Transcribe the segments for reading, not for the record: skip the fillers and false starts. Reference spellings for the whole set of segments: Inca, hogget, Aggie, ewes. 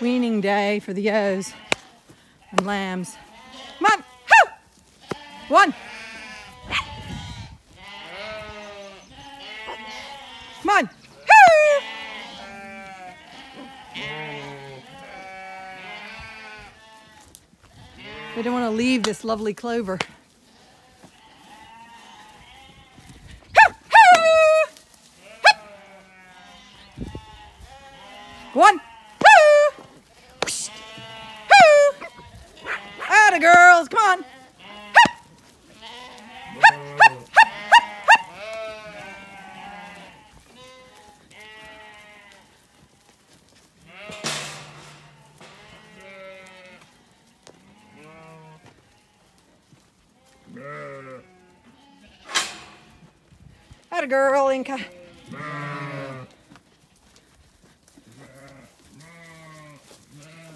weaning day for the ewes and lambs. Come on, hoo! One. Come on, hoo! We don't want to leave this lovely clover. One, two, whoosh, hoo. Atta girls, come on. Hup. Hup, hup, hup, hup, hup. Atta girl, Inca.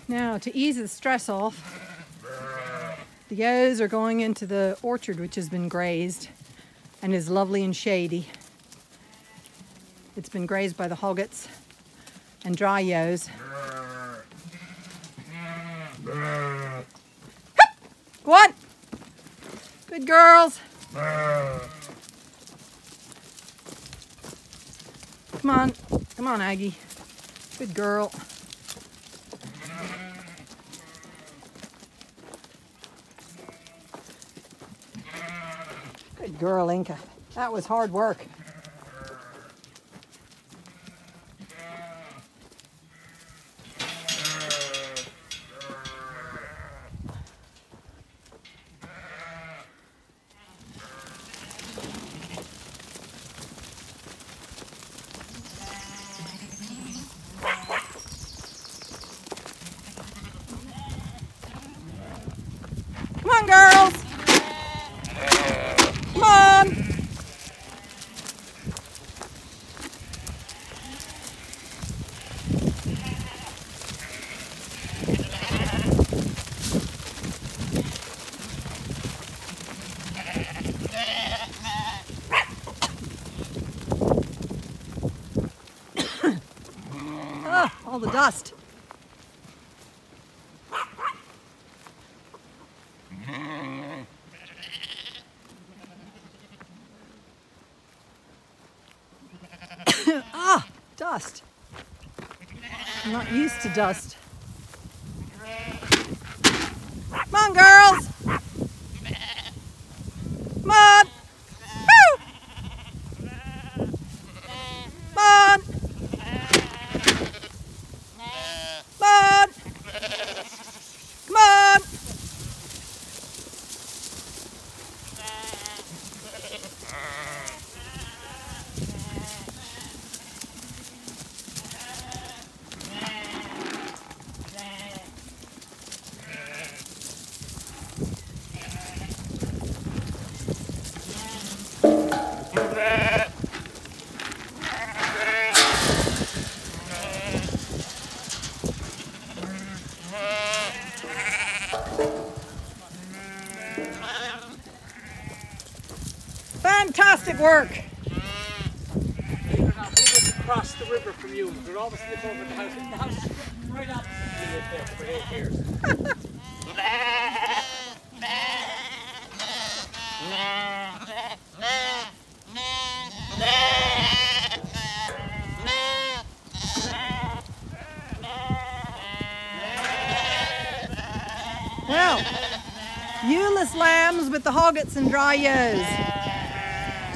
Now, to ease the stress off, the ewes are going into the orchard, which has been grazed and is lovely and shady. It's been grazed by the hoggets and dry ewes. Hup! Go on! Good girls! Come on. Come on, Aggie. Good girl. Good girl, Inca. That was hard work. Come on, girls. Oh, all the dust. Ah, dust. I'm not used to dust. Come on, girls. Come on. Fantastic work. Across the river from you, we're all slip over the house. The house is right up for 8 years. Well, eweless lambs with the hoggets and dry ewes.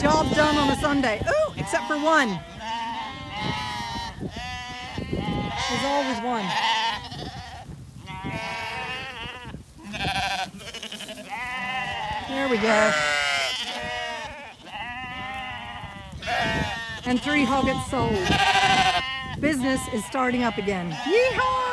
Job done on a Sunday. Ooh, except for one. There's always one. There we go. And 3 hoggets sold. Business is starting up again. Yeehaw!